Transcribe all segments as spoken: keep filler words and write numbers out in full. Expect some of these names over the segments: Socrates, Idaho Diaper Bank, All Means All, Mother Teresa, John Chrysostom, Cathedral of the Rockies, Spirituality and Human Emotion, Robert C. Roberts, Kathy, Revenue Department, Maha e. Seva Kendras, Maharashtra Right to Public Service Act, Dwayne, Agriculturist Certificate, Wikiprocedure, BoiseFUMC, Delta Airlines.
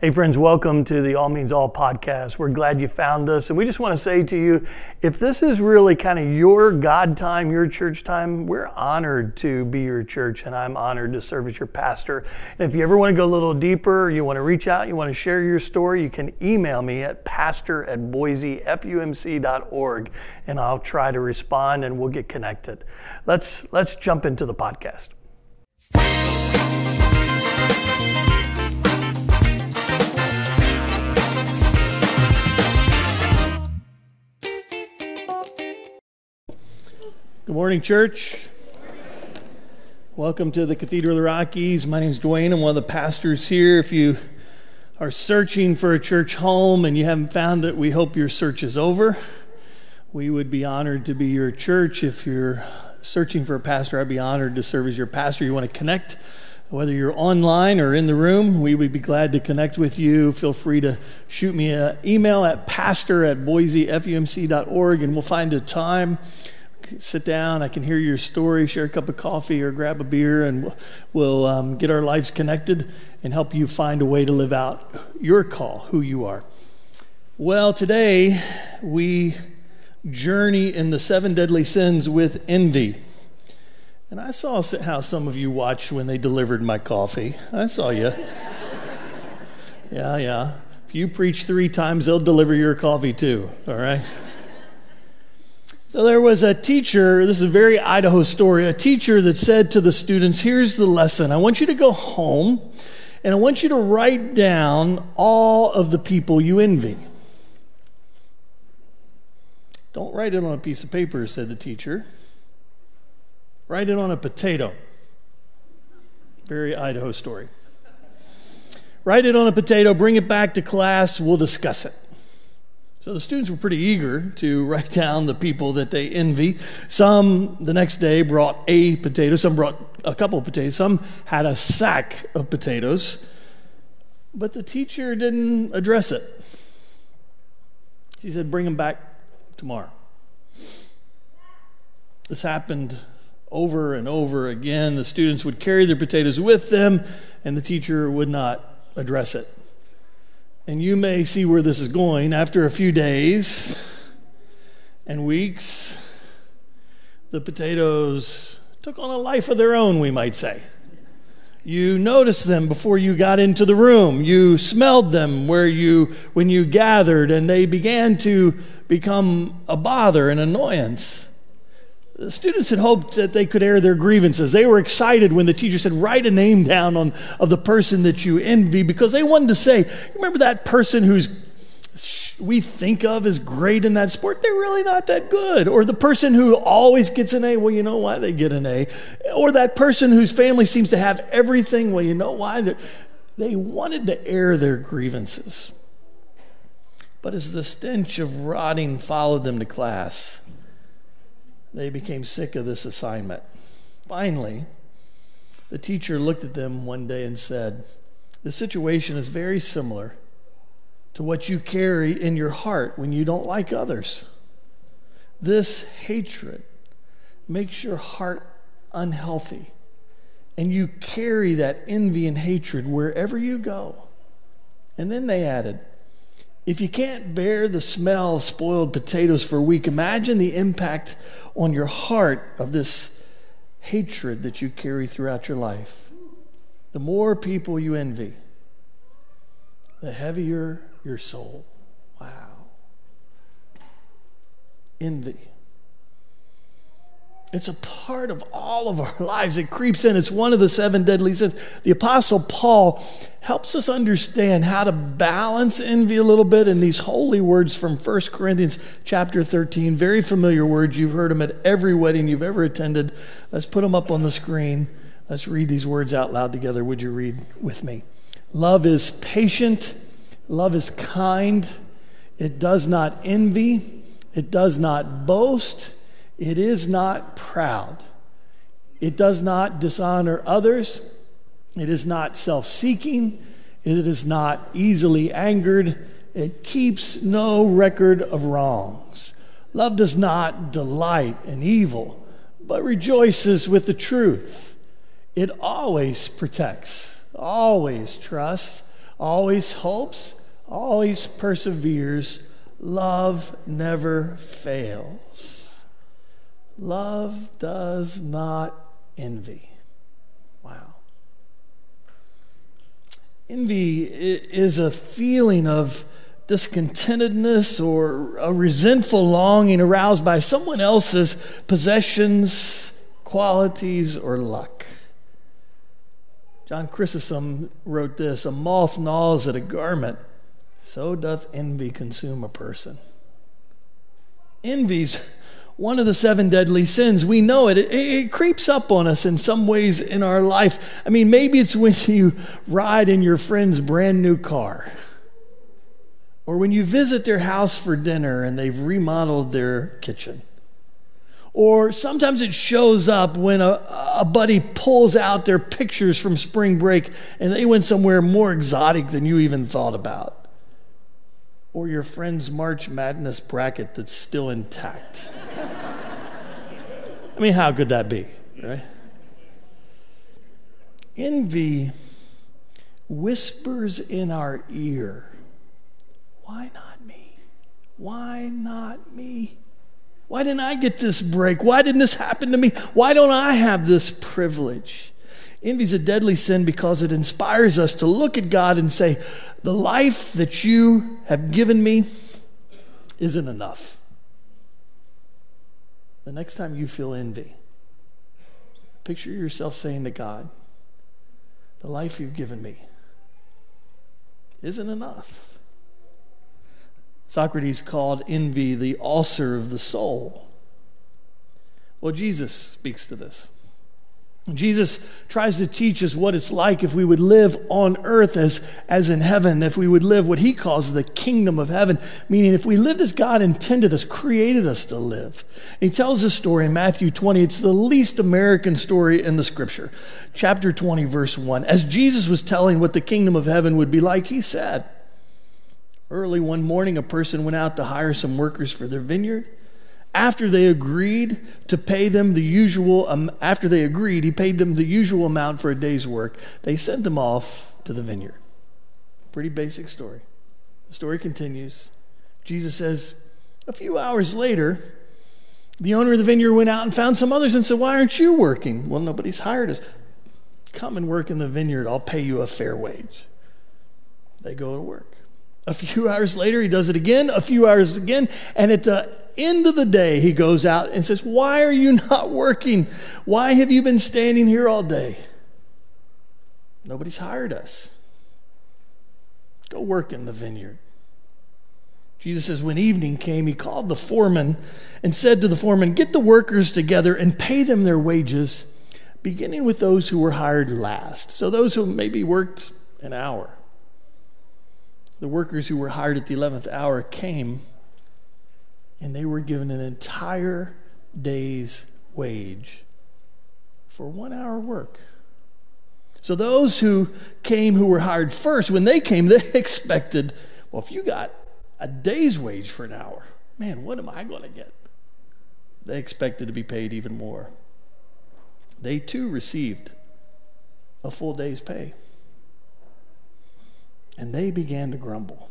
Hey friends, welcome to the All Means All podcast. We're glad you found us. And we just want to say to you, if this is really kind of your God time, your church time, we're honored to be your church, and I'm honored to serve as your pastor. And if you ever want to go a little deeper, you want to reach out, you want to share your story, you can email me at pastor at boise f u m c dot org, and I'll try to respond and we'll get connected. Let's, let's jump into the podcast. Good morning, church. Welcome to the Cathedral of the Rockies. My name is Dwayne. I'm one of the pastors here. If you are searching for a church home and you haven't found it, we hope your search is over. We would be honored to be your church. If you're searching for a pastor, I'd be honored to serve as your pastor. You want to connect, whether you're online or in the room, we would be glad to connect with you. Feel free to shoot me an email at pastor at boise f u m c dot org, and we'll find a time. Sit down, I can hear your story, share a cup of coffee or grab a beer, and we'll, we'll um, get our lives connected and help you find a way to live out your call, who you are. Well, today we journey in the seven deadly sins with envy. And I saw how some of you watched when they delivered my coffee. I saw you. Yeah, yeah. If you preach three times, they'll deliver your coffee too, all right? So there was a teacher, this is a very Idaho story, a teacher that said to the students, here's the lesson. I want you to go home and I want you to write down all of the people you envy. Don't write it on a piece of paper, said the teacher. Write it on a potato. Very Idaho story. Write it on a potato, bring it back to class, we'll discuss it. So the students were pretty eager to write down the people that they envy. Some the next day brought a potato, some brought a couple of potatoes, some had a sack of potatoes, but the teacher didn't address it. She said, bring them back tomorrow. This happened over and over again. The students would carry their potatoes with them, and the teacher would not address it. And you may see where this is going. After a few days and weeks, the potatoes took on a life of their own, we might say. You noticed them before you got into the room. You smelled them where you, when you gathered, and they began to become a bother, an annoyance. The students had hoped that they could air their grievances. They were excited when the teacher said, write a name down on, of the person that you envy, because they wanted to say, remember that person who's we think of as great in that sport? They're really not that good. Or the person who always gets an A, well, you know why they get an A. Or that person whose family seems to have everything, well, you know why? They're, they wanted to air their grievances. But as the stench of rotting followed them to class, they became sick of this assignment. Finally, the teacher looked at them one day and said, the situation is very similar to what you carry in your heart when you don't like others. This hatred makes your heart unhealthy, and you carry that envy and hatred wherever you go. And then they added, if you can't bear the smell of spoiled potatoes for a week, imagine the impact on your heart of this hatred that you carry throughout your life. The more people you envy, the heavier your soul. Wow. Envy. It's a part of all of our lives. It creeps in. It's one of the seven deadly sins. The Apostle Paul helps us understand how to balance envy a little bit in these holy words from First Corinthians chapter thirteen. Very familiar words. You've heard them at every wedding you've ever attended. Let's put them up on the screen. Let's read these words out loud together. Would you read with me? Love is patient. Love is kind. It does not envy. It does not boast. It is not proud. It does not dishonor others. It is not self-seeking. It is not easily angered. It keeps no record of wrongs. Love does not delight in evil, but rejoices with the truth. It always protects, always trusts, always hopes, always perseveres. Love never fails. Love does not envy. Wow. Envy is a feeling of discontentedness or a resentful longing aroused by someone else's possessions, qualities, or luck. John Chrysostom wrote this: a moth gnaws at a garment, so doth envy consume a person. Envy's one of the seven deadly sins. We know it. It, it creeps up on us in some ways in our life. I mean, maybe it's when you ride in your friend's brand new car, or when you visit their house for dinner and they've remodeled their kitchen. Or sometimes it shows up when a, a buddy pulls out their pictures from spring break and they went somewhere more exotic than you even thought about. Or your friend's March Madness bracket that's still intact. I mean, how could that be, right? Envy whispers in our ear, why not me? Why not me? Why didn't I get this break? Why didn't this happen to me? Why don't I have this privilege? Envy's a deadly sin because it inspires us to look at God and say, the life that you have given me isn't enough. The next time you feel envy, picture yourself saying to God, the life you've given me isn't enough. Socrates called envy the ulcer of the soul. Well, Jesus speaks to this. Jesus tries to teach us what it's like if we would live on earth as, as in heaven, if we would live what he calls the kingdom of heaven, meaning if we lived as God intended us, created us to live. And he tells this story in Matthew twenty. It's the least American story in the scripture. Chapter twenty, verse one. As Jesus was telling what the kingdom of heaven would be like, he said, early one morning, a person went out to hire some workers for their vineyard. After they agreed to pay them the usual, um, after they agreed, he paid them the usual amount for a day's work. They sent them off to the vineyard. Pretty basic story. The story continues. Jesus says, a few hours later, the owner of the vineyard went out and found some others and said, why aren't you working? Well, nobody's hired us. Come and work in the vineyard. I'll pay you a fair wage. They go to work. A few hours later, he does it again, a few hours again, and at the end of the day, he goes out and says, why are you not working? Why have you been standing here all day? Nobody's hired us. Go work in the vineyard. Jesus says, when evening came, he called the foreman and said to the foreman, get the workers together and pay them their wages, beginning with those who were hired last. So those who maybe worked an hour. The workers who were hired at the eleventh hour came, and they were given an entire day's wage for one hour work. So those who came who were hired first, when they came, they expected, well, if you got a day's wage for an hour, man, what am I going to get? They expected to be paid even more. They too received a full day's pay. And they began to grumble.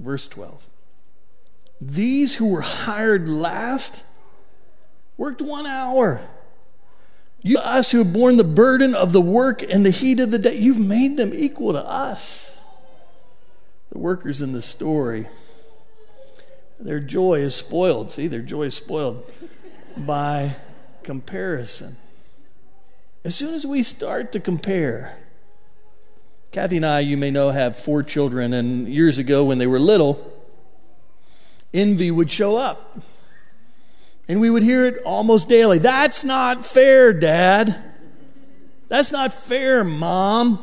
Verse twelve. These who were hired last worked one hour. You, us who have borne the burden of the work and the heat of the day, you've made them equal to us. The workers in the story, their joy is spoiled. See, their joy is spoiled by comparison. As soon as we start to compare, Kathy and I, you may know, have four children, and years ago when they were little, envy would show up. And we would hear it almost daily. That's not fair, Dad. That's not fair, Mom.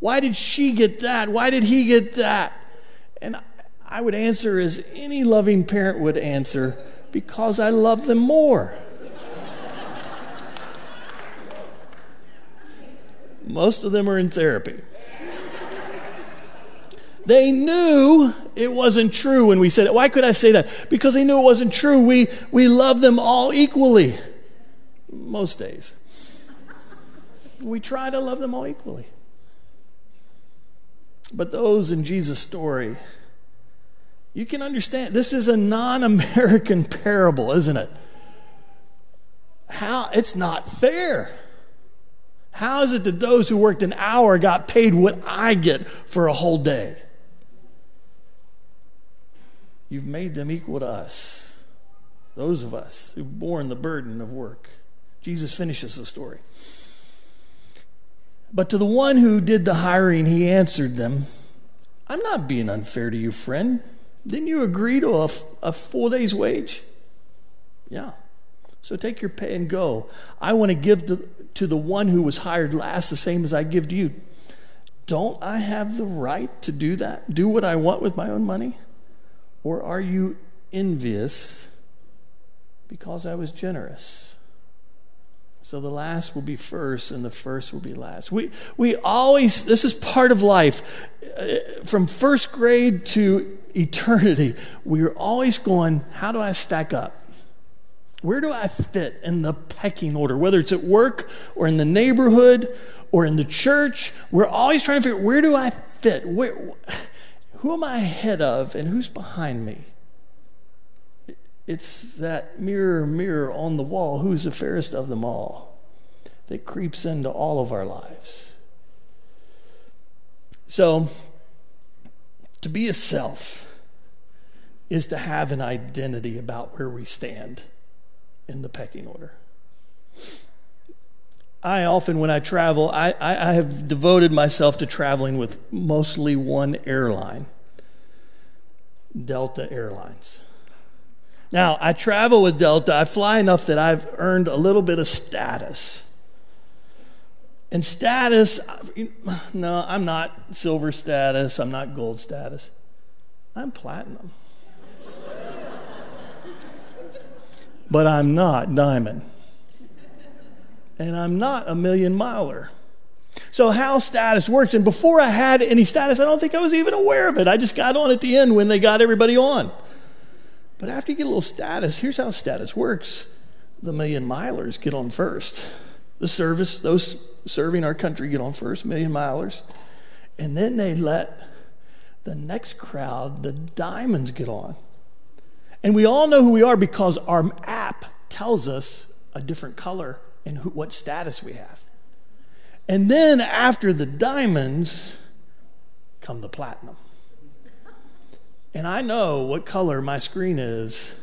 Why did she get that? Why did he get that? And I would answer as any loving parent would answer, because I love them more. Most of them are in therapy. They knew it wasn't true when we said it. Why could I say that? Because they knew it wasn't true. We, we love them all equally. Most days. We try to love them all equally. but those in Jesus' story, you can understand this is a non-American parable, isn't it? How it's not fair. How is it that those who worked an hour got paid what I get for a whole day? You've made them equal to us, those of us who've borne the burden of work. Jesus finishes the story. But to the one who did the hiring, he answered them, I'm not being unfair to you, friend. Didn't you agree to a, a full day's wage? Yeah. So take your pay and go. I want to give to, to the one who was hired last the same as I give to you. Don't I have the right to do that? Do what I want with my own money? Or are you envious because I was generous? So the last will be first and the first will be last. We we always, this is part of life. From first grade to eternity, we're always going, how do I stack up? Where do I fit in the pecking order? Whether it's at work or in the neighborhood or in the church, we're always trying to figure out, where do I fit? Where, who am I ahead of and who's behind me? It's that mirror, mirror on the wall, who's the fairest of them all, that creeps into all of our lives. So, to be a self is to have an identity about where we stand in the pecking order. I often, when I travel, I, I, I have devoted myself to traveling with mostly one airline, Delta Airlines. Now, I travel with Delta. I fly enough that I've earned a little bit of status. And status, no, I'm not silver status. I'm not gold status. I'm platinum. But I'm not diamond. And I'm not a million miler. So how status works, and before I had any status, I don't think I was even aware of it. I just got on at the end when they got everybody on. But after you get a little status, here's how status works. The million milers get on first. The service, those serving our country get on first, million milers. And then they let the next crowd, the diamonds, get on. And we all know who we are because our app tells us a different color and who, what status we have. And then after the diamonds come the platinum. And I know what color my screen is,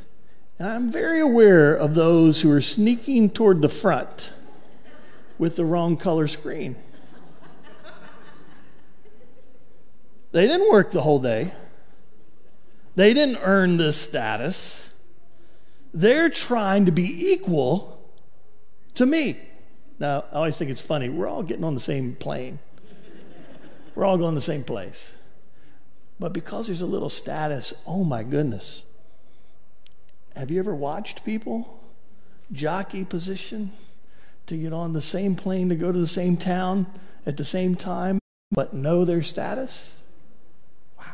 and I'm very aware of those who are sneaking toward the front with the wrong color screen. They didn't work the whole day. They didn't earn this status. They're trying to be equal to me. Now, I always think it's funny. We're all getting on the same plane. We're all going the same place. But because there's a little status, oh my goodness. Have you ever watched people jockey position to get on the same plane to go to the same town at the same time, but know their status? Wow.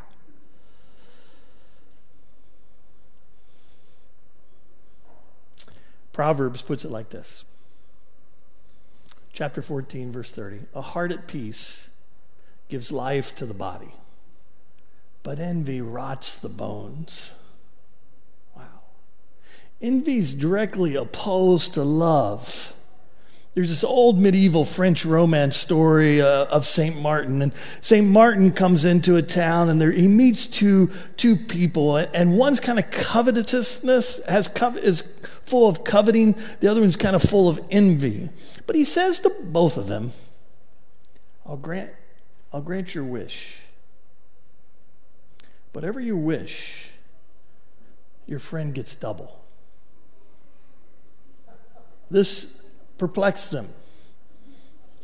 Proverbs puts it like this. Chapter fourteen, verse thirty. A heart at peace gives life to the body, but envy rots the bones. Wow. Envy's directly opposed to love. There's this old medieval French romance story uh, of Saint Martin. And Saint Martin comes into a town, and there he meets two, two people. And one's kind of covetousness, has cov- is full of coveting. The other one's kind of full of envy. But he says to both of them, I'll grant, I'll grant your wish. Whatever you wish, your friend gets double. This perplexed them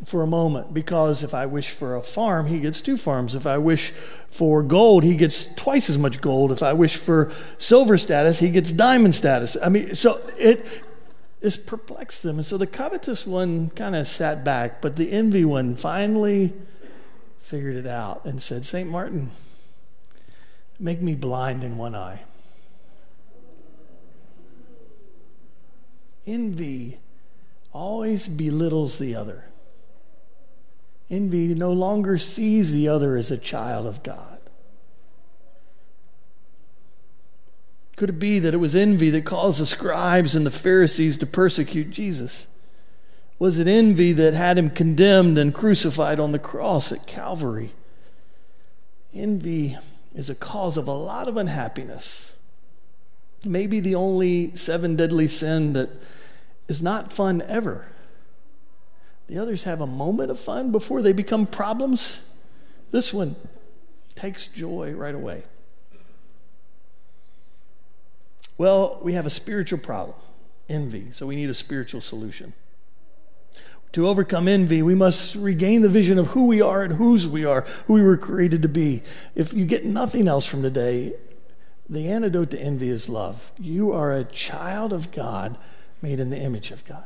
for a moment, because if I wish for a farm, he gets two farms. If I wish for gold, he gets twice as much gold. If I wish for silver status, he gets diamond status. I mean, so it this perplexed them. And so the covetous one kind of sat back, but the envy one finally figured it out and said, Saint Martin, make me blind in one eye. Envy always belittles the other. Envy no longer sees the other as a child of God. Could it be that it was envy that caused the scribes and the Pharisees to persecute Jesus? Was it envy that had him condemned and crucified on the cross at Calvary? Envy is a cause of a lot of unhappiness. Maybe the only seven deadly sin that is not fun ever. The others have a moment of fun before they become problems. This one takes joy right away. Well, we have a spiritual problem, envy, so we need a spiritual solution. To overcome envy, we must regain the vision of who we are and whose we are, who we were created to be. If you get nothing else from today, the antidote to envy is love. You are a child of God, made in the image of God.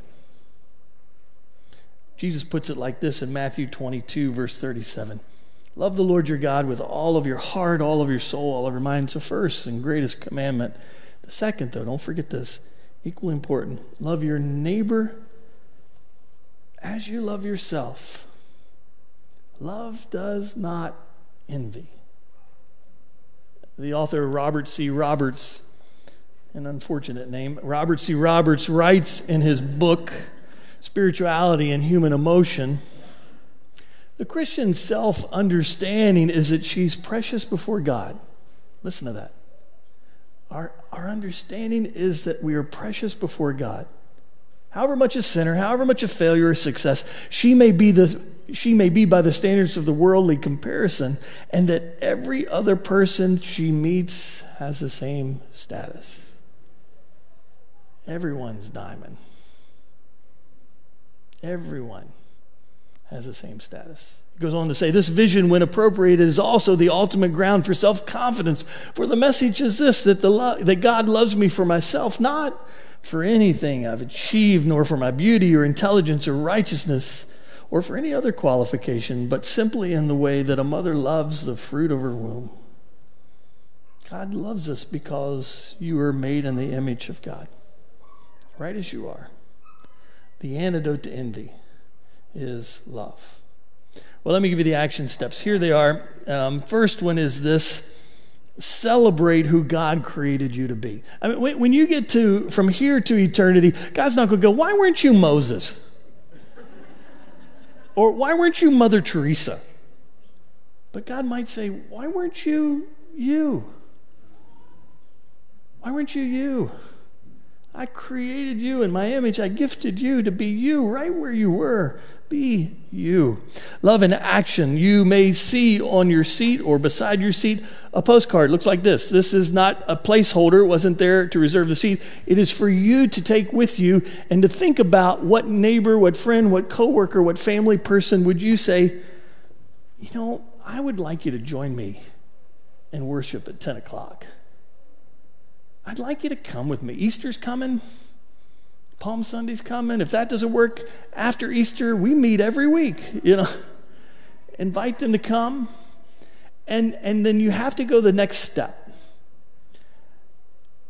Jesus puts it like this in Matthew twenty-two, verse thirty-seven. Love the Lord your God with all of your heart, all of your soul, all of your mind. It's the first and greatest commandment. The second, though, don't forget this, equally important. Love your neighbor as you love yourself. Love does not envy. The author Robert C. Roberts, an unfortunate name, Robert C. Roberts writes in his book, Spirituality and Human Emotion, the Christian self-understanding is that she's precious before God. Listen to that. Our, our understanding is that we are precious before God. However much a sinner, however much a failure or success, she may be the, she may be by the standards of the worldly comparison, and that every other person she meets has the same status. Everyone's diamond. Everyone has the same status. He goes on to say, this vision, when appropriated, is also the ultimate ground for self-confidence. For the message is this, that, the lo- that God loves me for myself, not for anything I've achieved, nor for my beauty or intelligence or righteousness, or for any other qualification, but simply in the way that a mother loves the fruit of her womb. God loves us because you are made in the image of God, right as you are. The antidote to envy is love. Well, let me give you the action steps. Here they are. Um, first one is this: celebrate who God created you to be. I mean, when, when you get to from here to eternity, God's not going to go, "Why weren't you Moses?" Or "Why weren't you Mother Teresa?" But God might say, "Why weren't you you? Why weren't you you? I created you in my image. I gifted you to be you right where you were. Be you." Love in action. You may see on your seat or beside your seat a postcard. It looks like this. This is not a placeholder. It wasn't there to reserve the seat. It is for you to take with you and to think about what neighbor, what friend, what coworker, what family person would you say, you know, I would like you to join me in worship at ten o'clock. I'd like you to come with me. Easter's coming. Palm Sunday's coming. If that doesn't work, after Easter, we meet every week. You know, invite them to come. And, and then you have to go the next step.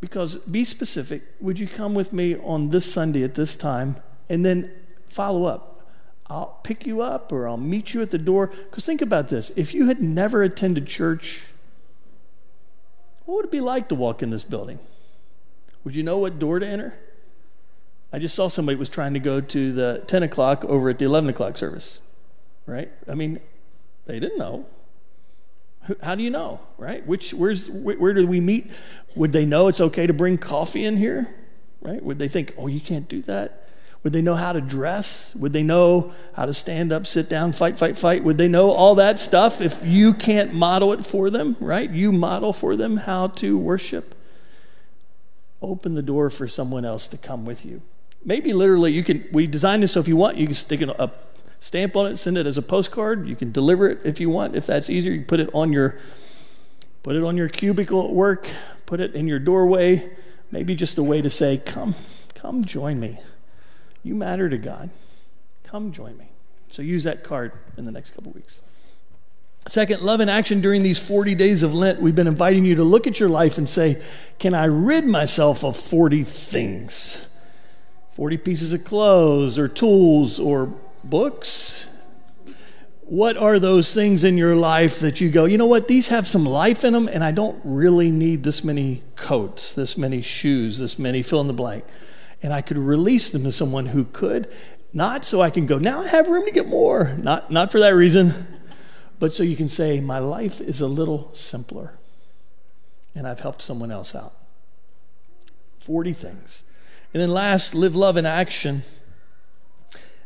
Because be specific. Would you come with me on this Sunday at this time? And then follow up. I'll pick you up or I'll meet you at the door. Because think about this. If you had never attended church, what would it be like to walk in this building? Would you know what door to enter? I just saw somebody was trying to go to the ten o'clock over at the eleven o'clock service, right? I mean, they didn't know. How do you know, right? Which, where's, where do we meet? Would they know it's okay to bring coffee in here, right? Would they think, oh, you can't do that? Would they know how to dress? Would they know how to stand up, sit down, fight, fight, fight? Would they know all that stuff if you can't model it for them, right? You model for them how to worship. Open the door for someone else to come with you. Maybe literally you can, we designed this so if you want, you can stick a stamp on it, send it as a postcard. You can deliver it if you want. If that's easier, you put it on your, put it on your cubicle at work, put it in your doorway. Maybe just a way to say, come, come join me. You matter to God. Come join me. So use that card in the next couple weeks. Second, love in action. During these forty days of Lent, we've been inviting you to look at your life and say, can I rid myself of forty things? forty pieces of clothes or tools or books What are those things in your life that you go, you know what, these have some life in them, and I don't really need this many coats, this many shoes, this many fill in the blank. And I could release them to someone who could, not so I can go, now I have room to get more. Not, not for that reason, but so you can say, my life is a little simpler, and I've helped someone else out. forty things. And then last, live love in action.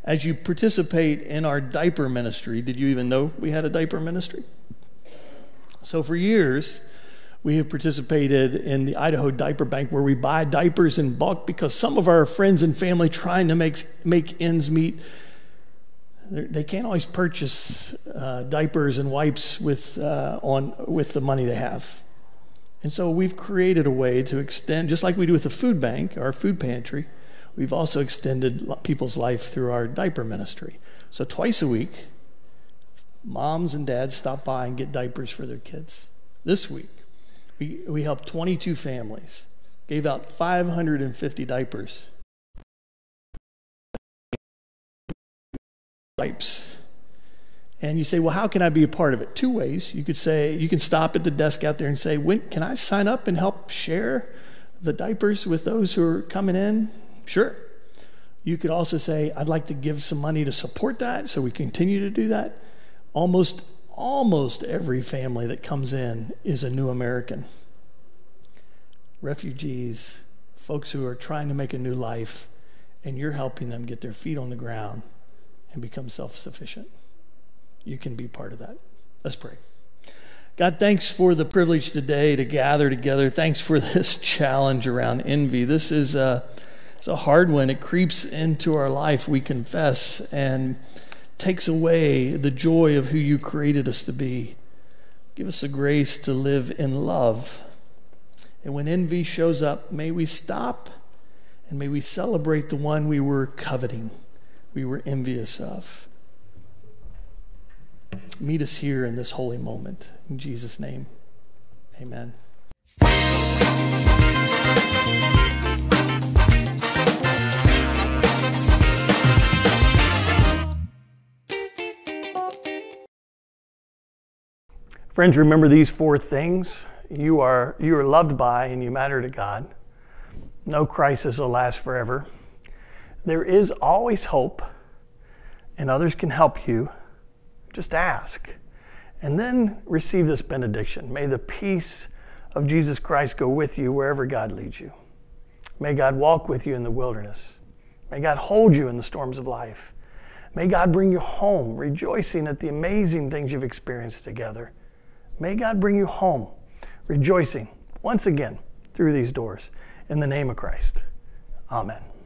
As you participate in our diaper ministry, did you even know we had a diaper ministry? So for years, we have participated in the Idaho Diaper Bank, where we buy diapers in bulk because some of our friends and family trying to make, make ends meet, they can't always purchase uh, diapers and wipes with, uh, on, with the money they have. And so we've created a way to extend, just like we do with the food bank, our food pantry, we've also extended people's life through our diaper ministry. So twice a week, moms and dads stop by and get diapers for their kids. This week, we, we helped twenty-two families, gave out five hundred fifty diapers. Wipes. And you say, well, how can I be a part of it? Two ways. You could say, you can stop at the desk out there and say, when, can I sign up and help share the diapers with those who are coming in? Sure. You could also say, I'd like to give some money to support that, so we continue to do that. Almost, almost every family that comes in is a new American. Refugees, folks who are trying to make a new life, and you're helping them get their feet on the ground and become self-sufficient. You can be part of that. Let's pray. God, thanks for the privilege today to gather together. Thanks for this challenge around envy. This is a uh, It's a hard one. It creeps into our life, we confess, and takes away the joy of who you created us to be. Give us the grace to live in love. And when envy shows up, may we stop and may we celebrate the one we were coveting, we were envious of. Meet us here in this holy moment. In Jesus' name, amen. Friends, remember these four things. You are, you are loved by and you matter to God. No crisis will last forever. There is always hope, and others can help you. Just ask. And then receive this benediction. May the peace of Jesus Christ go with you wherever God leads you. May God walk with you in the wilderness. May God hold you in the storms of life. May God bring you home, rejoicing at the amazing things you've experienced together. May God bring you home, rejoicing once again through these doors. In the name of Christ, amen.